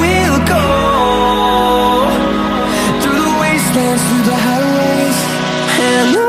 we'll go, through the wastelands, through the highways, and on we'll go.